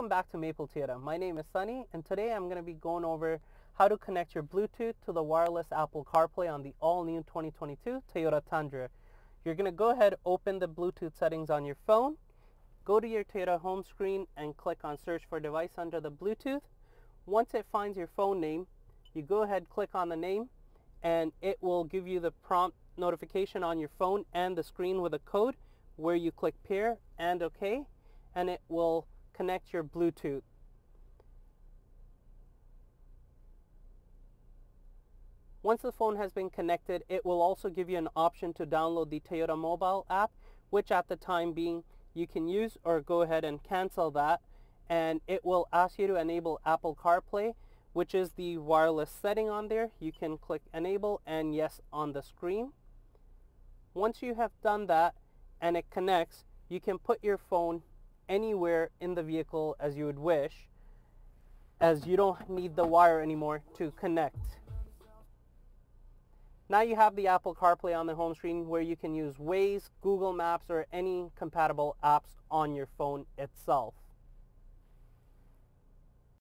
Welcome back to Maple Toyota. My name is Sunny, and today I'm going to be going over how to connect your Bluetooth to the wireless Apple CarPlay on the all-new 2022 Toyota Tundra. You're going to go ahead, open the Bluetooth settings on your phone, go to your Toyota home screen and click on search for device under the Bluetooth. Once it finds your phone name, you go ahead, click on the name, and it will give you the prompt notification on your phone and the screen with a code where you click pair and OK, and it will connect your Bluetooth. Once the phone has been connected, it will also give you an option to download the Toyota mobile app, which at the time being you can use, or go ahead and cancel that, and it will ask you to enable Apple CarPlay, which is the wireless setting on there. You can click enable and yes on the screen. Once you have done that and it connects, you can put your phone anywhere in the vehicle as you would wish, as you don't need the wire anymore to connect. Now you have the Apple CarPlay on the home screen where you can use Waze, Google Maps, or any compatible apps on your phone itself.